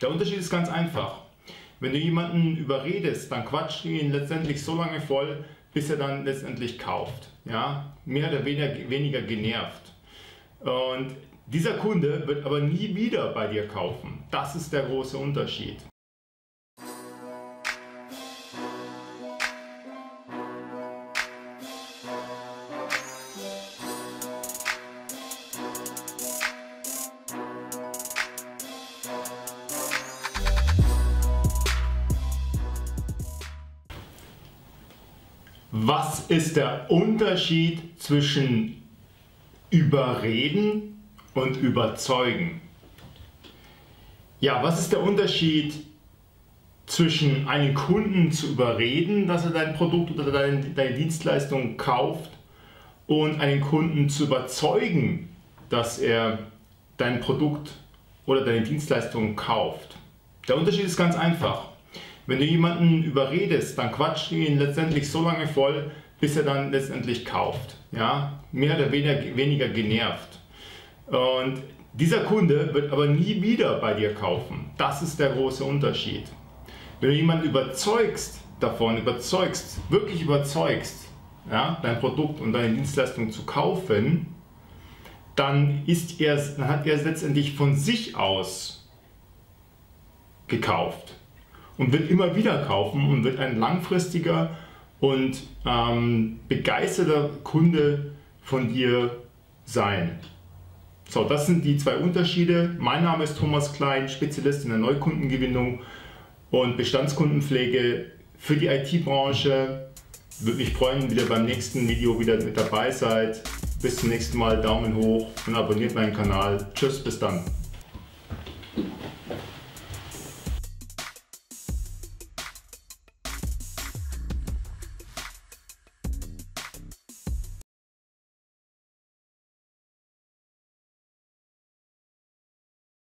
Der Unterschied ist ganz einfach. Wenn du jemanden überredest, dann quatscht du ihn letztendlich so lange voll, bis er dann letztendlich kauft. Ja? Mehr oder weniger genervt. Und dieser Kunde wird aber nie wieder bei dir kaufen. Das ist der große Unterschied. Was ist der Unterschied zwischen überreden und überzeugen? Ja, was ist der Unterschied zwischen einen Kunden zu überreden, dass er dein Produkt oder deine Dienstleistung kauft, und einen Kunden zu überzeugen, dass er dein Produkt oder deine Dienstleistung kauft? Der Unterschied ist ganz einfach. Wenn du jemanden überredest, dann quatscht du ihn letztendlich so lange voll, bis er dann letztendlich kauft. Ja? Mehr oder weniger genervt. Und dieser Kunde wird aber nie wieder bei dir kaufen. Das ist der große Unterschied. Wenn du jemanden wirklich überzeugst, ja, dein Produkt und deine Dienstleistung zu kaufen, dann hat er es letztendlich von sich aus gekauft. Und wird immer wieder kaufen und wird ein langfristiger und begeisterter Kunde von dir sein. So, das sind die zwei Unterschiede. Mein Name ist Thomas Klein, Spezialist in der Neukundengewinnung und Bestandskundenpflege für die IT-Branche. Würde mich freuen, wenn ihr beim nächsten Video wieder mit dabei seid. Bis zum nächsten Mal, Daumen hoch und abonniert meinen Kanal. Tschüss, bis dann.